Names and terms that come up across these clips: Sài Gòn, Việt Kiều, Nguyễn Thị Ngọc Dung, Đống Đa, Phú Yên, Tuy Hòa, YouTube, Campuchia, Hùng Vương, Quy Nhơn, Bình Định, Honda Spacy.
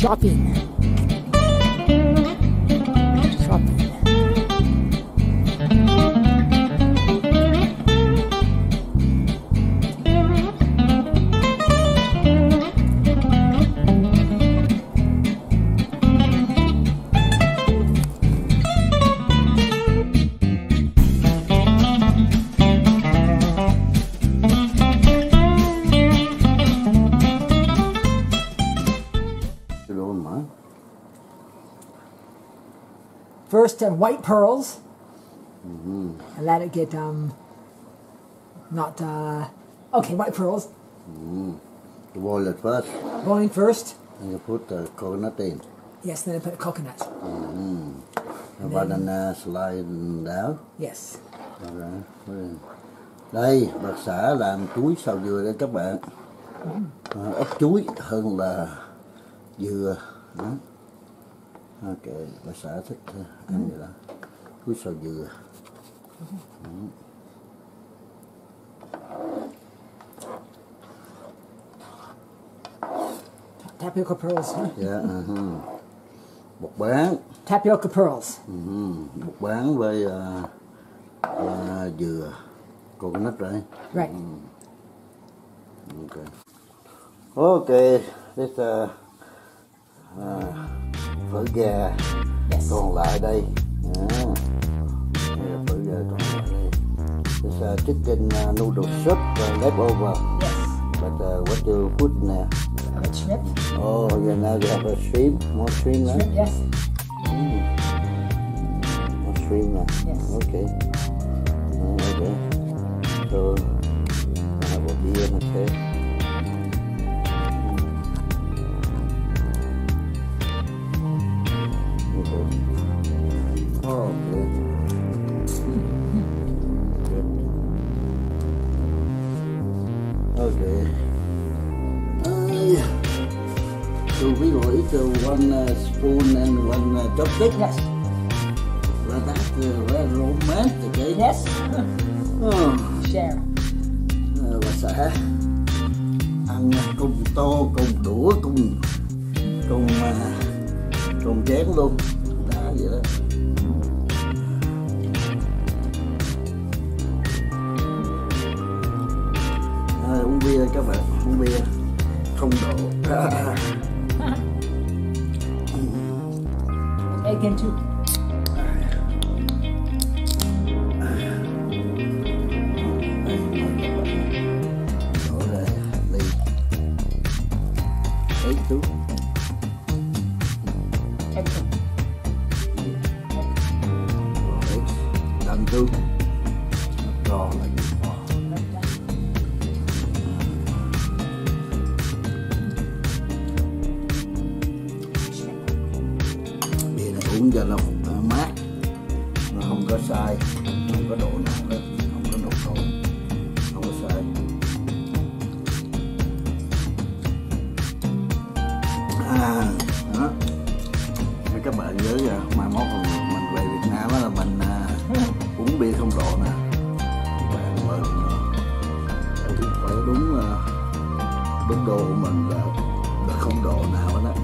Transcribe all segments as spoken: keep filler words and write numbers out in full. shopping. Shopping. First, uh, white pearls, mm-hmm. and let it get um, not uh, okay. White pearls. Mm-hmm. You boil it first. Boiling first. And you put the coconut in. Yes, then I put the coconut. Mm-hmm. And about then, uh, slide down. Yes. Rồi. Đây, bác xã làm chuối xào dừa đây các bạn. Mm. Uh, ốc chuối hơn là dừa. Đó. Ok, bà xã thích ăn vậy đó, chuối xào dừa. Tapioca pearls, hả? Dạ, bột bán. Tapioca pearls. Bột bán với dừa, coconut right? Right. Ok. Ok, this uh, uh, phở gà còn lại đây, phở gà còn lại đây. It's a chicken uh, noodle soup uh, leftover. Yes. But uh, what do you put now? A shrimp. Oh, yeah, now you have a shrimp, more shrimp, right? Shrimp, yes. Mm. More shrimp, right? Yes. Okay. Uh, okay. So, I have a beer, okay. Oh, good. Okay. Uh, so we will eat uh, one uh, spoon and one uh, chopstick. Yes. Well, that's uh, very romantic, eh? Yes. Oh. Share. Uh, bà xã ăn cùng tô, cùng đũa, cùng cùng uh, cùng chén luôn. Đã vậy đó. Uống bia các bạn, uống bia không đổ. Again too. Đổ ra ly. Đấy chú. Làm tương. Đỏ là gì? Uống cho nó mát, nó không có sai, không có độ nào hết, không có độ độ, không có sai. À, đó. Các bạn nhớ nha, mai mốt mình về Việt Nam là mình uh, uống bia không độ nè. Bạn mời mình phải đúng đúng độ của mình là, là không độ nào hết á.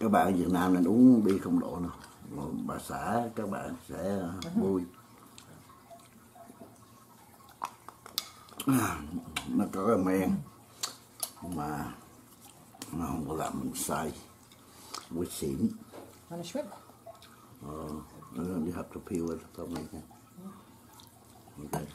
Các bạn ở Việt Nam nên uống bia không độ nào, bà xã các bạn sẽ vui. Nó có men mà nó không có làm mình say, quýt xỉn. Ờ, nó đi học tập phiêu tao mày nha. Okay.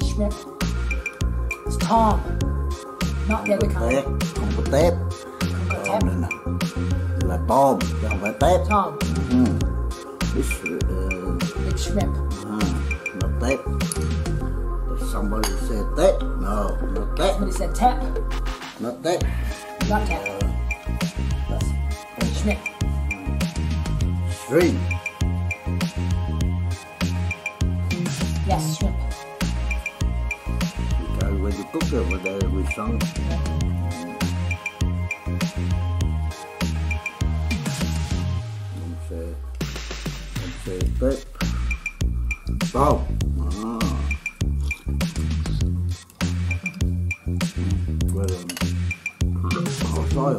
Shrimp. It's tom, not the other kind. Không có tép. Không có tép. Tom này nè. Là tom, chứ không phải tép. Tom. Ừ. It's shrimp. À, nó tép. Somebody said tép. No, nó tép. Somebody said tép. Nó tép. Not tép. Not tép. three. Yes, shrimp. You go with the cook over there with some. That's it. Wow. Ah. Brilliant. Oh, sorry.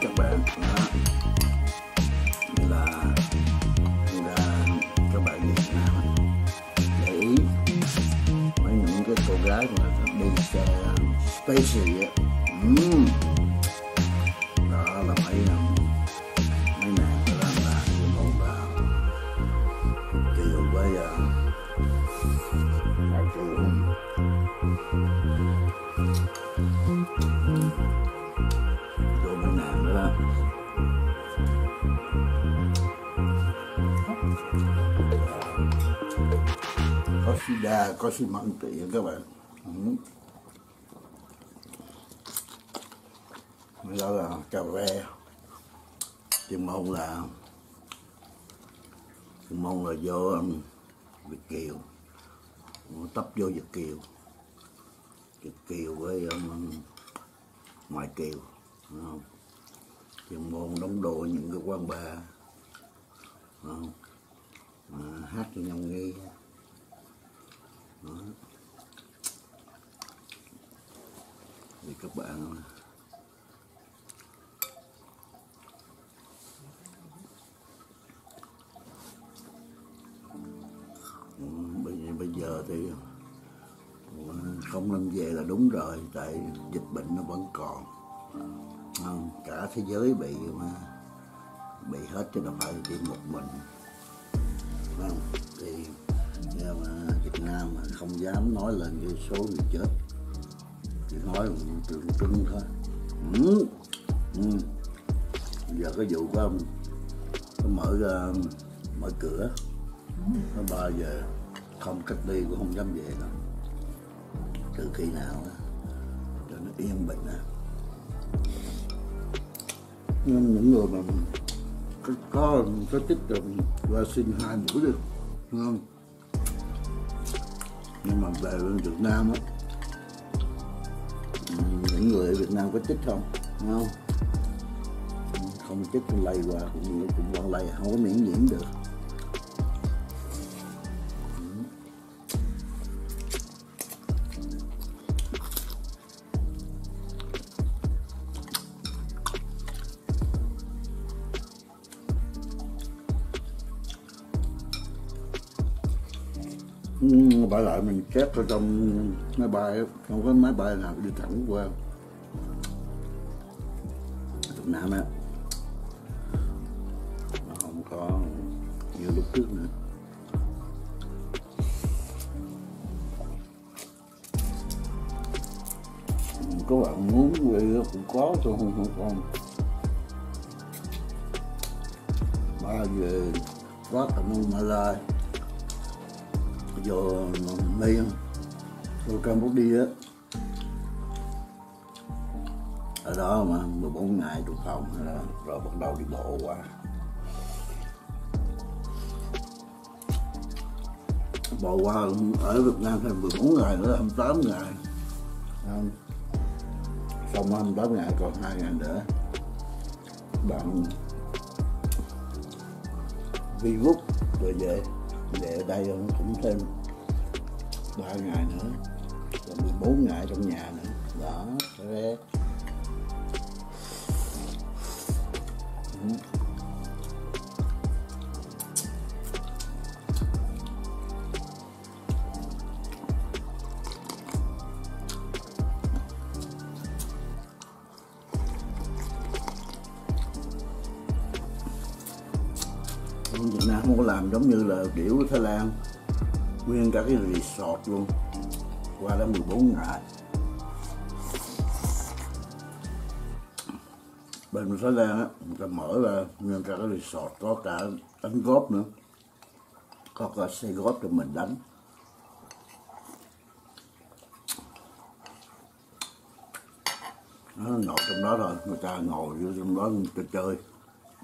Các bạn đó. Là là các bạn Việt Nam để ý mấy những cái cô gái mà đi xe Spacy á, mm. đó là mấy mấy nàng ta làm là như mong vào kiểu bây giờ phải chịu có xì đà, có xì mặn tỉa các bạn. Bây giờ là cà ve, chừng mong là chừng mong là vô Việt Kiều, tấp vô Việt Kiều, Việt Kiều với ngoại Kiều, đúng không? Chừng mong đóng đồ những cái quán bar, đúng không? Mà hát cho nhau nghe. Đó. Thì các bạn bây giờ thì không nên về là đúng rồi, tại dịch bệnh nó vẫn còn, cả thế giới bị bị hết chứ đâu phải chỉ một mình. Thì Việt Nam mà không dám nói là như số người chết, chỉ nói là tượng trưng thôi. Ừ. Ừ. Giờ cái vụ của ông nó mở ra, mở cửa, nó bao giờ không cách ly cũng không dám về đâu. Từ khi nào đó, cho nó yên bình á. Nhưng những người mà có có, có chích qua xin hai mũi được, đúng không? Nhưng mà về Việt Nam á, những người ở Việt Nam có chích không? Không, không chích thì lây qua cũng cũng còn lây, không có miễn nhiễm được. Bởi lại mình chép ở trong máy bay, không có máy bay nào đi thẳng qua Việt Nam á, nó không có như lúc trước nữa. Các bạn muốn về cũng có thôi, không không không mà về quá cảm ơn Malai vô đây vô Campuchia ở đó mà mười bốn ngày tụi phòng rồi, rồi bắt đầu đi bộ qua bộ qua ở Việt Nam thêm mười bốn ngày nữa, hai mươi tám ngày, xong hai mươi tám ngày còn hai ngày nữa bạn vi vút rồi về. Về ở đây cũng thêm ba ngày nữa, rồi mười bốn ngày trong nhà nữa. Đó, thế. Việt Nam không có làm giống như là kiểu Thái Lan, nguyên cả cái resort luôn, qua đã mười bốn ngày. bên mình Thái Lan á, người ta mở ra nguyên cả cái resort có cả đánh góp nữa, có cả xe góp cho mình đánh. Nó ngồi trong đó rồi, người ta ngồi vô trong đó chơi chơi,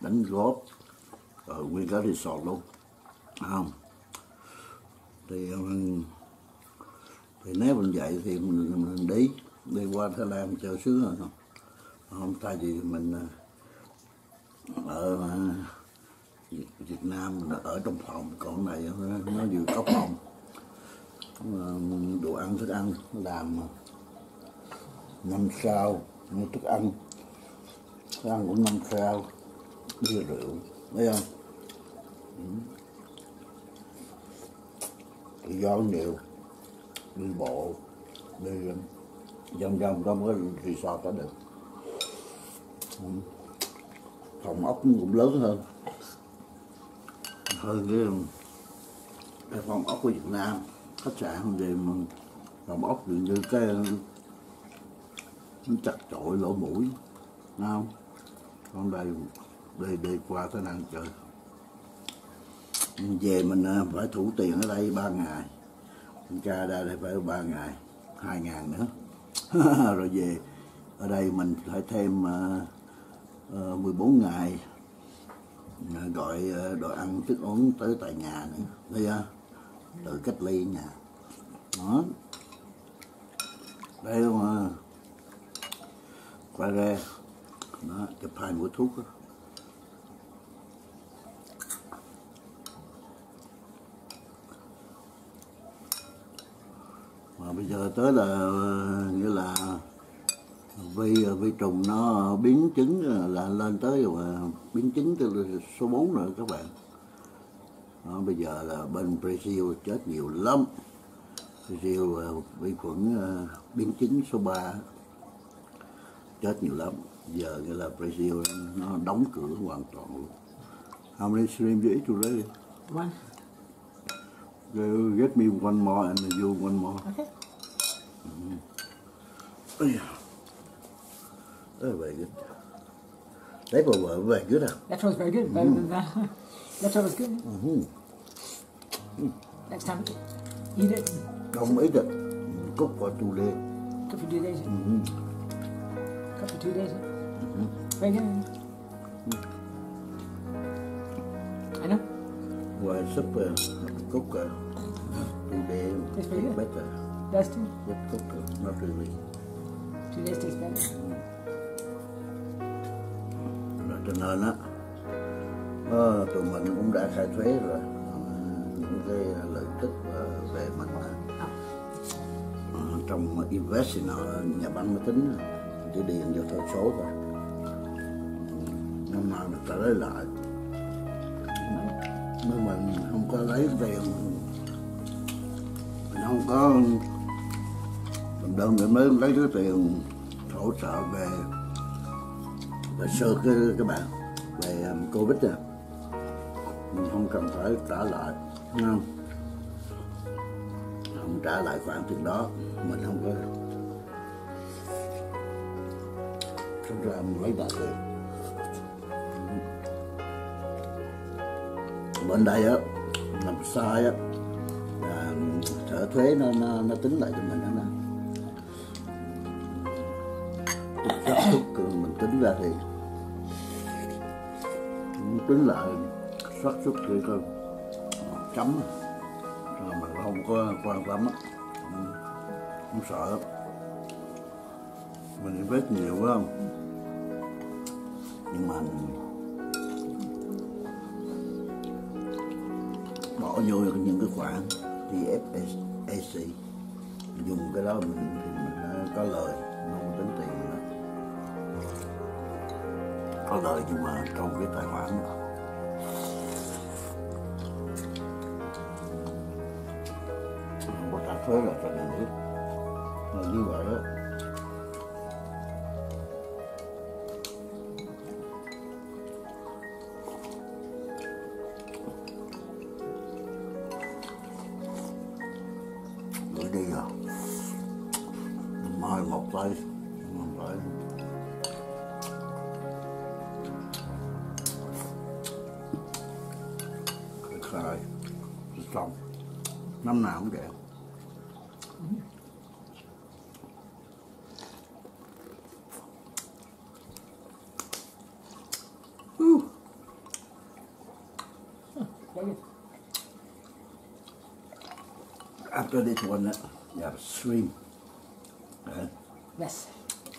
đánh góp, rồi nguyên cả resort luôn, không? Thì thì nếu mình vậy thì mình, mình đi đi qua Thái Lan mình chơi sướng rồi không? Không tại vì mình ở Việt Nam mình ở trong phòng, còn này nó vừa có phòng, đồ ăn thức ăn làm năm sao, thức ăn thức ăn cũng năm sao, bia rượu thấy không? Tự do nhiều, đi bộ đi vòng vòng có mới resort có được. Phòng ốc cũng lớn hơn hơn cái, cái phòng ốc của Việt Nam, khách sạn gì mà phòng ốc dường như cái chặt chội lỗ mũi, không? Còn đây đây đi qua tới năng trời về mình phải thủ tiền ở đây ba ngày, mình ra đây phải ba ngày, hai ngàn nữa rồi về ở đây mình phải thêm Uh, mười bốn ngày uh, gọi uh, đồ ăn thức uống tới tại nhà nữa, thấy chưa? Tự cách ly ở nhà đó. Đây mà uh, qua ra đó chụp hai mũi thuốc đó. Mà bây giờ tới là uh, nghĩa là vi vi trùng nó biến chứng là lên tới biến chứng tới số bốn rồi các bạn. Đó, bây giờ là bên Brazil chết nhiều lắm. Brazil vi khuẩn biến chứng số ba chết nhiều lắm. Giờ nghĩa là Brazil nó đóng cửa hoàn toàn luôn. How many streams you eat today? One. You get me one more and you one more. Okay. Mm. Oh, very good. They were very good. Huh? That was very good. Mm-hmm. That was good. Mm-hmm. Mm. Next time, eat it. Don't eat it. Cook for two days. Cook for two days. Mm-hmm. Cook for two days. Mm-hmm. Very good. Mm. I know. Well, supper, cook uh, two days. It's very good. Better. That's true. But cook uh, not really. Two days tastes better. Mm. Cho nên á, tụi mình cũng đã khai thuế rồi, những cái lợi tức về mình trong invest thì nó nhà băng máy tính chỉ điền vô theo số thôi, nhưng mà người ta lấy lại, nhưng mình không có lấy tiền, mình không có làm đơn để mới lấy cái tiền hỗ trợ về. Tại sơ cái các bạn về um, Covid nè, mình không cần phải trả lại, đúng không? Không trả lại khoản tiền đó, mình không có không ra mình lấy lại tiền. Bên đây á, làm sai á, là sở thuế nó nó, nó tính lại cho mình đó nè. Mình tính ra thì tính lại xác suất thì có chấm rồi mà không có quan tâm á, không sợ mình vết nhiều quá không, nhưng mà bỏ vô những cái khoản D F S A C dùng cái đó mình, mình có lời, không tính tiền nữa. Có lợi nhưng mà trong cái tài khoản đó. Không có trả thuế là cho nhà nước. Mà như vậy đó, gửi đi rồi. Mai một tay, một tay. phòng, năm nào cũng vậy. Uh. After this one, you have shrimp. Uh, yes.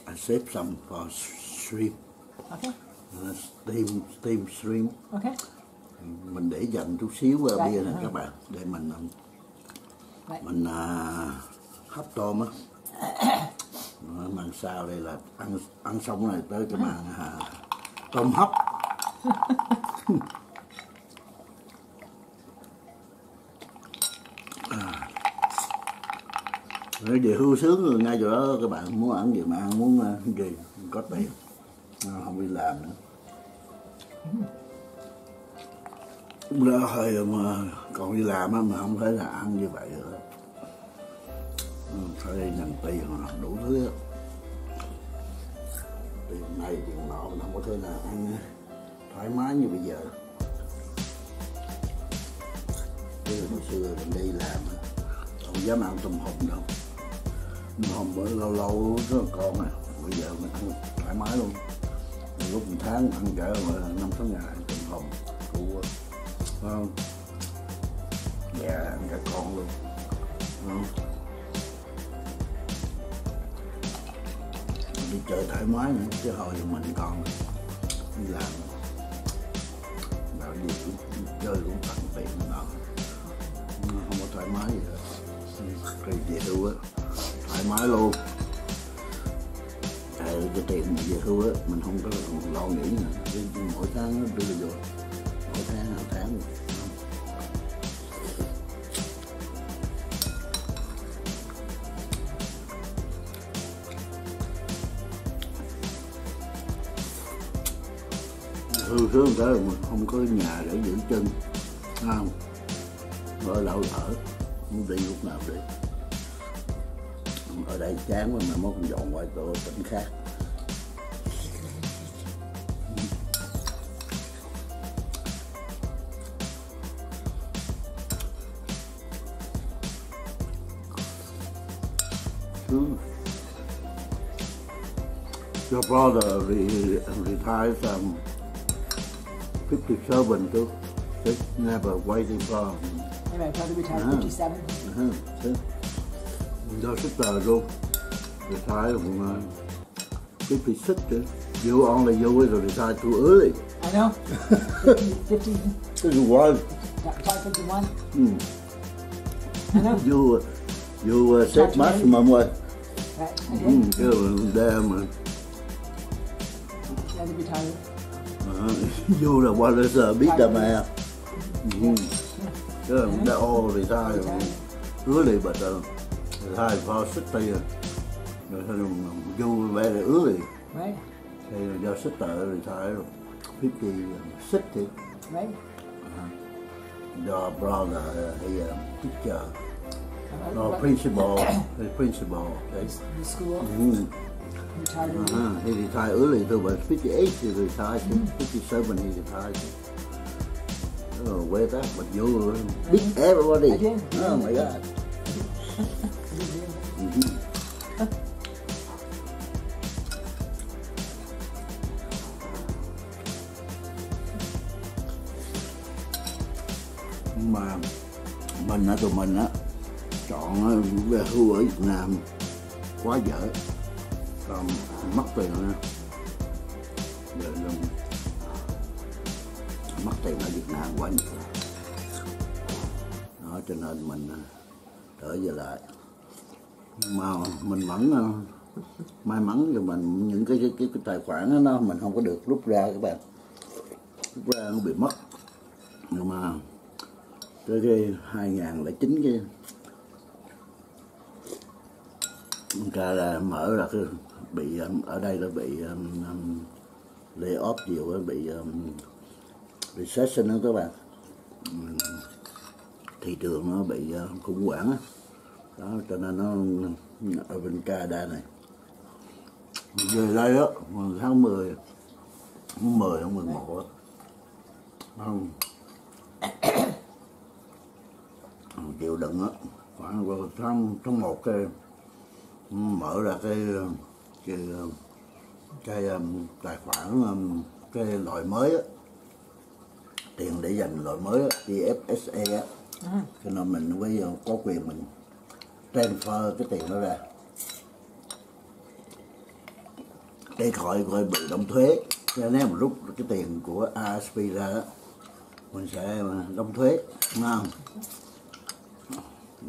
I save some for shrimp. Okay. Uh, steam, steam shrimp. Okay. Mình để dành chút xíu uh, bia nè các bạn, để mình uh, mình uh, hấp tôm á. uh, màn sau đây là ăn ăn xong này tới cái màn uh, tôm hấp. Nói về hưu sướng rồi ngay chỗ đó các bạn, muốn ăn gì mà ăn, muốn uh, gì có tiền, không đi làm nữa. Đó hơi mà còn đi làm á, mà không thấy là ăn như vậy nữa. Phải đi nhận tiền đủ thứ á, tiền này tiền nọ mình không có thể là ăn thoải mái như bây giờ. Chứ hồi xưa mình đi làm á, không dám ăn tôm hùm đâu. Tôm hùm bữa lâu lâu rất là con à, bây giờ mình ăn thoải mái luôn. Lúc một tháng mình ăn chở năm sáu ngày tôm hùm cua. Không? Dạ, ăn cả con luôn. Không? Mình đi chợ thoải mái nữa, chứ hồi mình còn đi làm nào đi chơi cũng tận tiện nào, không có thoải mái gì hết. Cái về hưu á, thoải mái luôn. À, cái tiền mình về hưu á, mình không có lo nghĩ nữa, mỗi tháng nó đưa vô. Tháng nào tháng rồi. Hư sướng tới rồi mình không có nhà để giữ chân, không vợ lậu lỡ muốn đi lúc nào đi. Ở đây chán quá mà mốt dọn qua chỗ tỉnh khác. Your brother re retired um, fifty-seven too. He's never waiting for him. And my brother retired uh-huh. fifty-seven. Uh-huh. See? Your sister too. Retired um, fifty-six too. You only you will retire too early. I know. fifty. fifty-one. fifty-one. Hmm. I know. You you uh, said maximum what? Right. Mm, yeah, damn. Let it be tired. You know what is a big man. They're all retired. Early, but uh, retired for sixty years. You very early. Right. And your sister retired fifty, sixty. Right. Uh, your brother, uh, he uh, teacher. No, principal, the principal. The school? Mm. Retired early. Uh-huh. He retired early too, but fifty-eight he retired, mm. fifty-seven he retired. Oh, way back, but you beat mm-hmm. everybody. I did. Oh my God. Mm-hmm. Mà mình á, tụi mình á, chọn về hưu ở Việt Nam quá dở, còn mất tiền nữa, rồi mất tiền ở Việt Nam quá nhiều. Đó, cho nên mình trở về lại, mà mình vẫn may mắn cho mình những cái cái, cái, cái tài khoản đó, nó mình không có được rút ra các bạn, rút ra nó bị mất. Nhưng mà tới cái hai ngàn lẻ chín cái ra là mở ra cái bị ở đây là bị um, um, lay off nhiều, bị um, recession đó các bạn, thị trường nó bị uh, khủng hoảng đó. Đó, cho nên nó ở bên Canada này về đây đó tháng mười, mười tháng mười một đó. Không chịu đựng á, khoảng tháng tháng một cái mở ra cái cái cái, cái tài khoản cái loại mới á, tiền để dành loại mới á, i ép ét e á, à. Cho nên mình bây giờ có quyền mình transfer cái tiền đó ra để khỏi coi bị động thuế. Cho nên mình rút cái tiền của a ét pê ra đó, mình sẽ đóng thuế, đúng không? Ừ.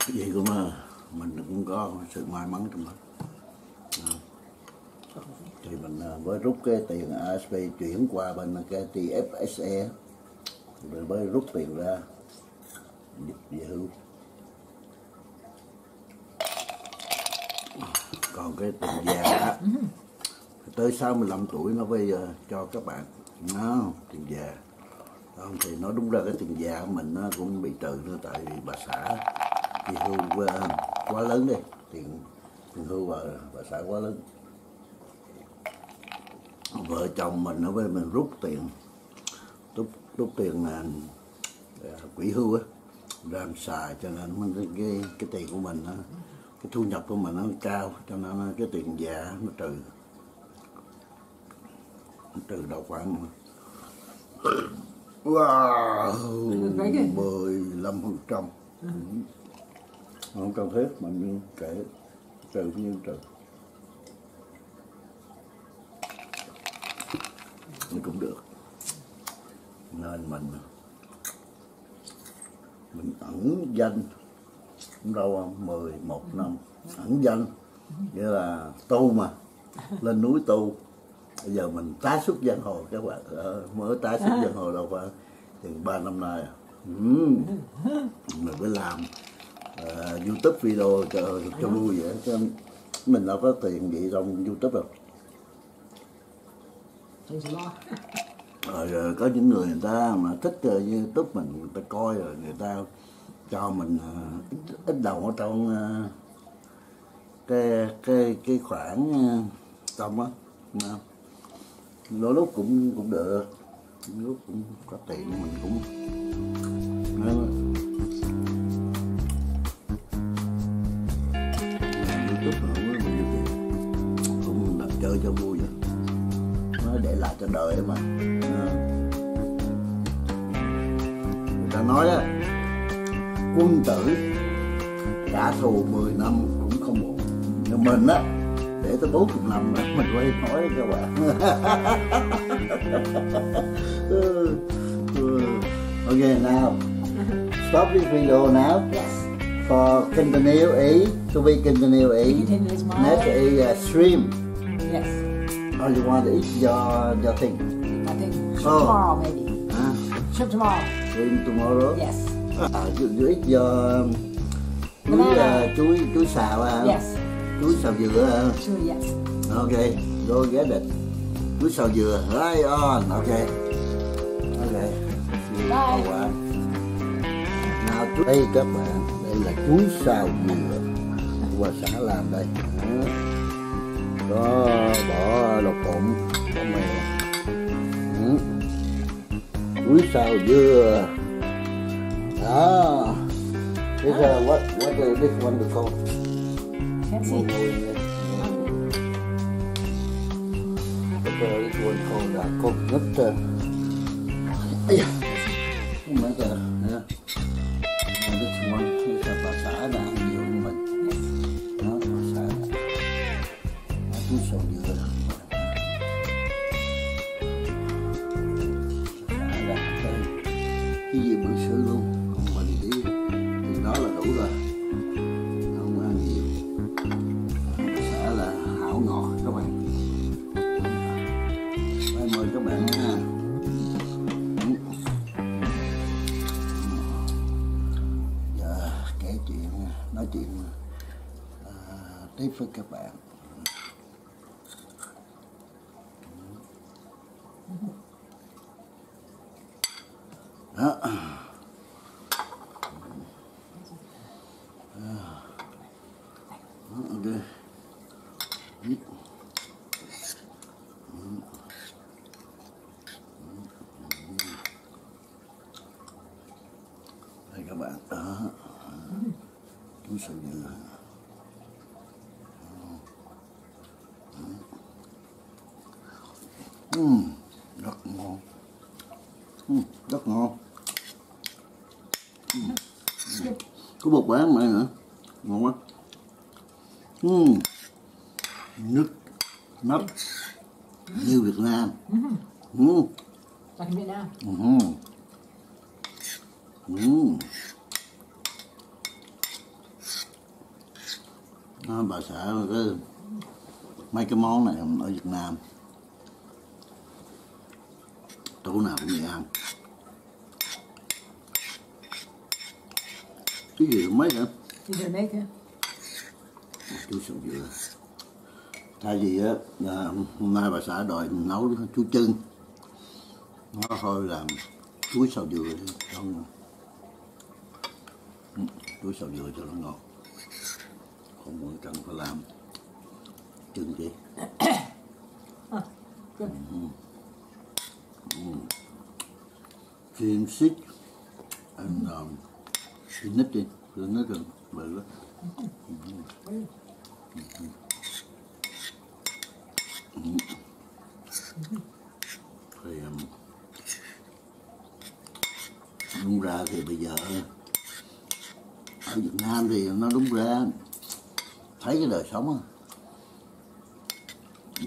Cái gì cũng mình cũng có sự may mắn trong đó. Ừ. Thì mình mới rút cái tiền a ét pê chuyển qua bên cái i ép ét e, rồi mới rút tiền ra về hưu. Còn cái tiền già á, tới sáu mươi lăm tuổi nó bây giờ cho các bạn nó tiền già. Không thì nó đúng ra cái tiền già của mình nó cũng bị trừ nữa, tại vì bà xã thì hưu quá lớn đi, tiền tiền hưu bà, bà xã quá lớn. Vợ chồng mình nó với mình rút tiền rút, rút tiền là quỹ hưu á ra xài, cho nên mình, cái cái tiền của mình đó, cái thu nhập của mình nó cao, cho nên cái tiền già nó trừ trừ đầu khoảng wow, mười lăm phần trăm. Không cần thiết mình kể trừ như trừ. Nó cũng được. Nên mình mình ẩn danh đâu mười một năm ẩn danh, nghĩa là tu mà lên núi tu. Bây giờ mình tái xuất giang hồ các bạn, mới tái xuất giang hồ đâu phải chừng ba năm nay. Uhm. Mình phải làm uh, YouTube video cho cho vui vậy, chứ mình đâu có tiền vậy trong YouTube đâu. Rồi có những người người ta mà thích uh, YouTube mình, người ta coi rồi người ta cho mình uh, ít, ít đồng ở trong uh, cái cái cái khoản uh, trong á. Đôi lúc cũng cũng được, lúc cũng có tiền mình cũng làm YouTube nữa, mình cũng làm chơi cho vui vậy, nó để lại cho đời mà. Người ta nói á, quân tử trả thù mười năm cũng không muộn, nhưng mình á để tới bốn chục năm đó mình quay hỏi các bạn. Okay, now stop this video now. Yes. For continue e to be continue e next e uh, stream. Yes. Or you want to eat your your thing? I think oh. Tomorrow maybe. Huh? Ship tomorrow. Stream tomorrow. Yes. Uh, you, you eat your chuối uh, chuối chuối xào. Uh, yes. Chuối xào dừa. Sure, yes. Okay, go get it. Chuối xào dừa, right on. Okay. Okay. Bye. Bye. Nào đây các bạn, đây là chuối xào dừa. Bà xã làm đây. Có bỏ đậu phộng, bỏ mè. Chuối xào dừa. Đó. This is uh, what what uh, this one we call. Can't see. This one called uh, coconut. Yeah. This one is a basada and you know it. No, basada. I do show you the basada. Cái gì mình sử dụng, mình đi thì đó là đủ rồi. Tiếp với các bạn. Đó. Okay. bata. Doon sa nila. Hmm, dak mo. Hmm, rất ngon. Hmm. Có bột bán mày hả? Ngon quá. Hmm. Nước mắm như Việt Nam. Hmm. Tại Việt Nam. Hmm. Hmm. Nó bà xã cái mấy cái món này ở Việt Nam. Chỗ nào cũng vậy ăn. Cái gì cũng mấy hả? Cái gì mấy hả? Chú sầu dừa. Tại vì á, hôm nay bà xã đòi mình nấu chú chân. Nó thôi làm chuối sầu dừa đi cho ngon. Chuối sầu dừa cho nó ngon. Không cần phải làm chân gì. À, ừ. Mm. Cream sick and um, nippy, the nigger, well, đúng ra thì bây giờ ở Việt Nam thì nó đúng ra thấy cái đời sống á,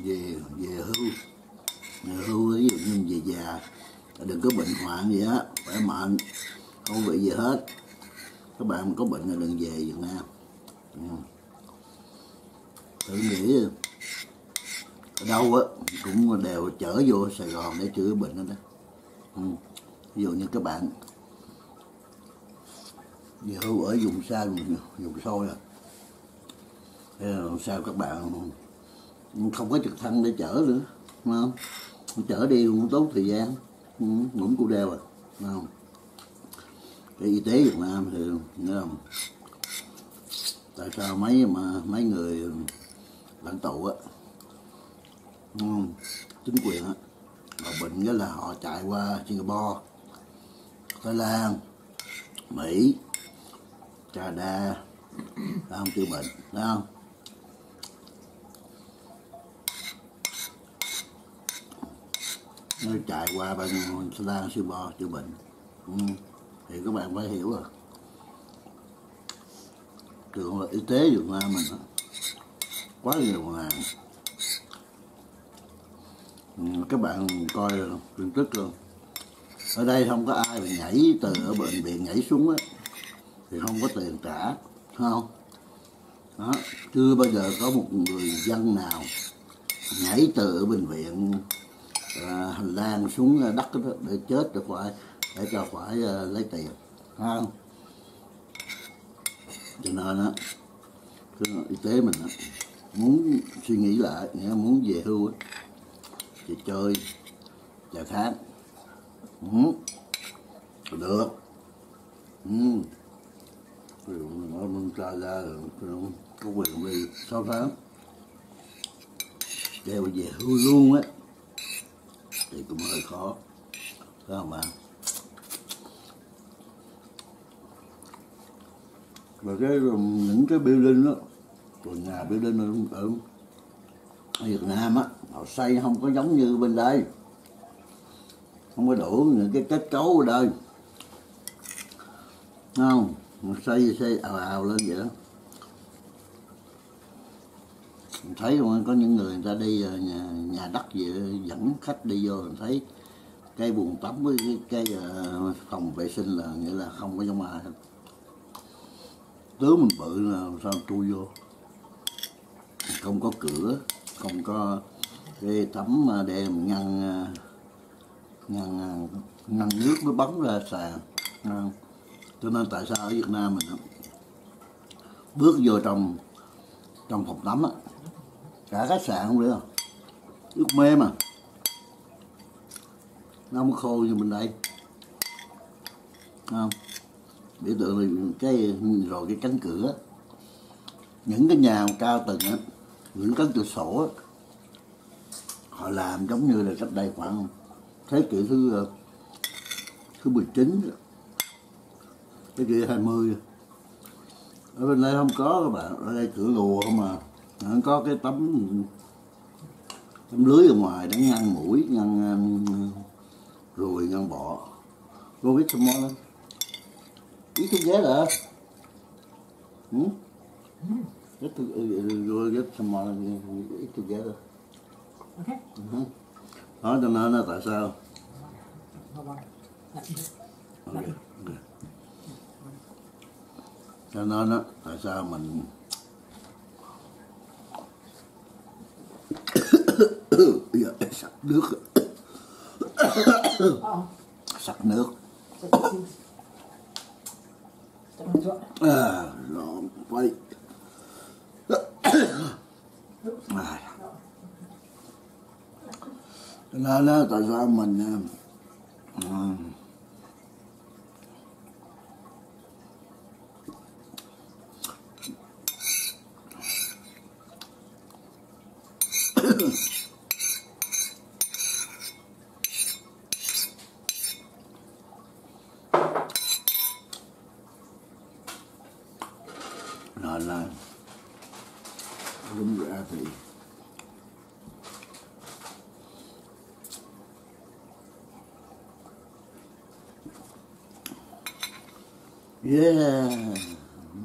về về hưu. Người hưu ví dụ như về già đừng có bệnh hoạn gì á, khỏe mạnh không bị gì hết. Các bạn mà có bệnh là đừng về Việt Nam. Ừ. Thử nghĩ ở đâu á cũng đều chở vô Sài Gòn để chữa bệnh đó, đó. Ừ. Ví dụ như các bạn về hưu ở vùng xa vùng, vùng sâu rồi sao các bạn không có trực thăng để chở nữa, đúng không? Chở đi cũng tốt thời gian, cũng cụ đeo rồi, đúng không? Cái y tế Việt Nam thì nghĩa là tại sao mấy mà mấy người lãnh tụ á, chính quyền á, họ bệnh cái là họ chạy qua Singapore, Thái Lan, Mỹ, Canada, không chữa bệnh, đúng không? Nó chạy qua bên Thái Lan, Singapore chữa bệnh. Ừ. Thì các bạn phải hiểu rồi. Trường là y tế Việt Nam mình đó. Quá nhiều mà. Ừ, các bạn coi tin tức luôn. Ở đây không có ai mà nhảy từ ở bệnh viện nhảy xuống á thì không có tiền trả, không? Đó. Chưa bao giờ có một người dân nào nhảy từ ở bệnh viện À, hành lang xuống đất đó để chết để phải để cho phải uh, lấy tiền, không? Cho nên đó, cái y tế mình đó, muốn suy nghĩ lại, muốn về hưu đó, thì chơi vài tháng, ừ. Được, ừ. Ví dụ ở bên trai ra rồi có quyền đi sáu tháng, đều về hưu luôn á. Thì cũng hơi khó, phải không bạn? Và cái những cái building đó, rồi nhà building ở, ở Việt Nam á, họ xây không có giống như bên đây, không có đủ những cái kết cấu ở đây, không? Mà xây xây ào ào lên vậy đó. Mình thấy không, có những người người ta đi nhà, nhà đất gì dẫn khách đi vô, mình thấy cái buồng tắm với cái, cái uh, phòng vệ sinh là nghĩa là không có giống ai hết. Tướng mình bự là sao chui vô, không có cửa, không có cái tấm đèn ngăn ngăn ngăn nước mới bắn ra sàn. Cho nên tại sao ở Việt Nam mình bước vô trong trong phòng tắm á, cả khách sạn không được, nước mê mà nó không khô như bên đây, không? Biểu tượng là cái rồi cái cánh cửa, những cái nhà cao tầng á, những cánh cửa sổ á, họ làm giống như là cách đây khoảng thế kỷ thứ thứ mười chín Cái kia hai mươi. Ở bên đây không có các bạn, ở đây cửa lùa không à. Nó có cái tấm tấm lưới ở ngoài để ngăn mũi, ngăn ruồi, ngăn bọ. Covid xong món lên. Ít cái ghế rồi hả? Ừm? Ít cái ghế rồi. Ok. Đó cho nên là tại sao? Ok. Cho nên á, tại sao mình bây giờ sặc nước sặc nước à, lộn quay à. Cho nên á, tại sao mình uh, Rồi là đúng ra thì yeah,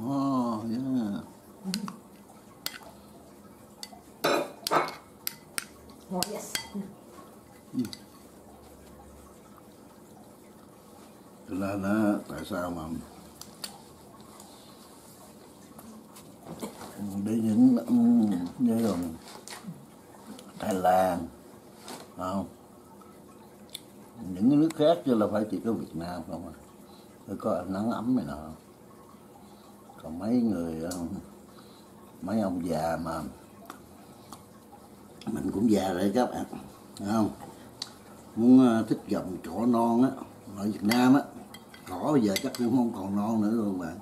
oh yeah. Oh, yes. Ừ. Thế là nó tại sao mà đi những như là Thái Lan, không, những nước khác chứ là phải chỉ có Việt Nam không à, phải có nắng ấm này nọ. Còn mấy người mấy ông già mà mình cũng già rồi các bạn, không muốn thích dòng trỏ non á, ở Việt Nam á, cỏ bây giờ chắc cũng không còn non nữa luôn bạn,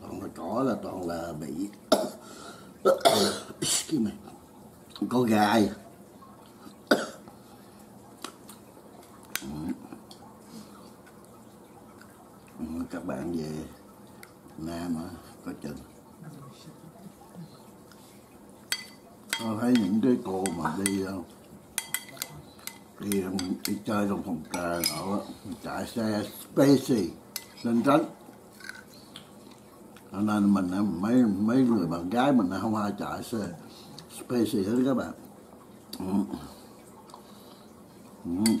toàn là cỏ là toàn là bị cái này có gai. Các bạn về Nam á, có chừng tôi thấy những cái cô mà đi đi, đi chơi trong phòng trà đó, chạy xe Spacy lên tránh. Cho nên mình mấy mấy người bạn gái mình không ai chạy xe Spacy hết các bạn. Ừ. Ừ.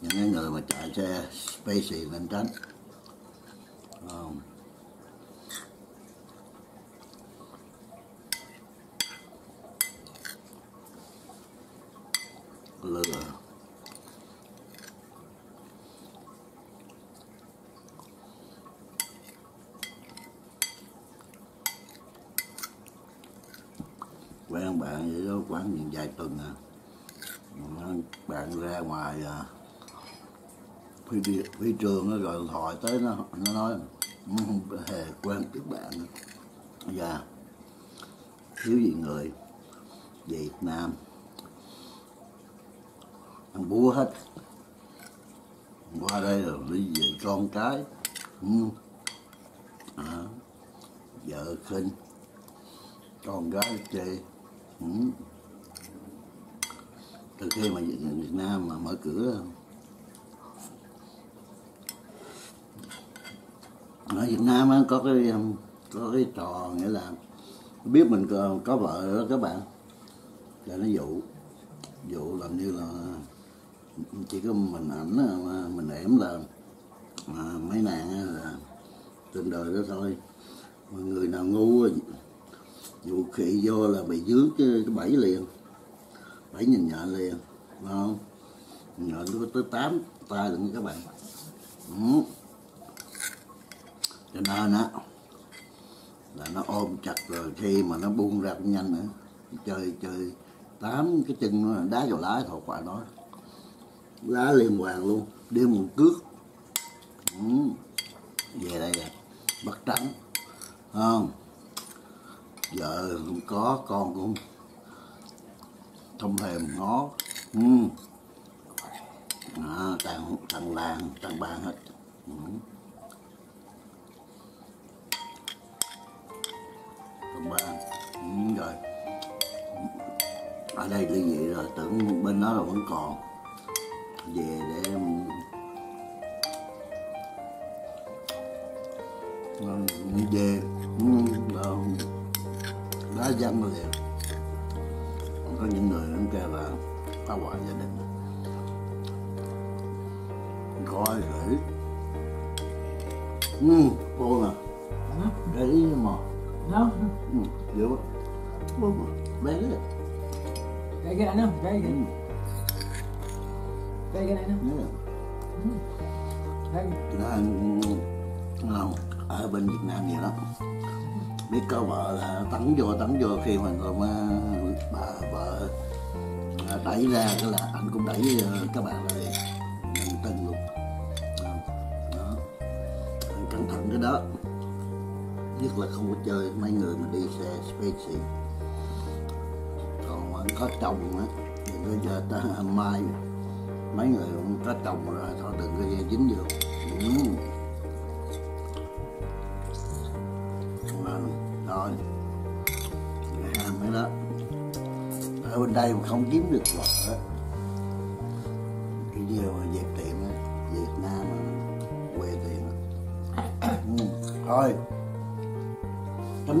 Những người mà chạy xe Spacy lên tránh. Ừ. Lừa. Quen bạn vậy đó khoảng vài tuần à, bạn ra ngoài à, phi, đi, phi trường đó, rồi hỏi tới nó nó nói không hề quen biết bạn dạ yeah. Thiếu gì người Việt Nam búa hết qua đây rồi đi về con cái ừ. À, vợ khinh con gái chê ừ. Từ khi mà Việt, Việt Nam mà mở cửa ở Việt Nam á, có cái có cái trò nghĩa là biết mình có, có vợ đó các bạn là nó dụ dụ làm như là chỉ có mình ảnh mà mình ẻm là mà mấy nàng là trên đời đó thôi, mọi người nào ngu vũ khí vô là bị dướng cái, cái bẫy liền, bẫy nhìn nhện liền, không nhện nó tới tám tay luôn các bạn. Ừ. Cho nên á là nó ôm chặt rồi khi mà nó buông ra cũng nhanh nữa, chơi chơi tám cái chân nó đá vào lái thôi quả đó. Lá liên hoàng luôn, đêm một cước ừ. Về đây à, bắt trắng không à, vợ cũng có, con cũng không hề ngó ừ. À, tàn, tàn làng, tàn bàn hết ừ. mà rồi ở đây ly dị rồi, tưởng một bên đó là vẫn còn, về để về lá dăm rồi. Có những người cũng kêu là phá hoại gia đình, coi thử ừ cô nè để ý mà đó dữ quá bố bé đấy cái cái này nè cái cái cái cái này nè cái cái nào ở bên Việt Nam vậy đó biết có vợ là tắm vô tắm vô khi mà còn bà vợ đẩy ra cái là anh cũng đẩy các bạn rồi từng luôn đó cẩn thận cái đó, nhất là không có chơi mấy người mà đi xe Spacy. Còn có chồng á thì bây giờ ta mai mấy người cũng có chồng rồi thôi đừng có dính vô rồi ham cái đó. Ở bên đây mà không kiếm được vợ á cái điều mà dẹp tiệm Việt Nam quê tiệm ừ. Thôi chấm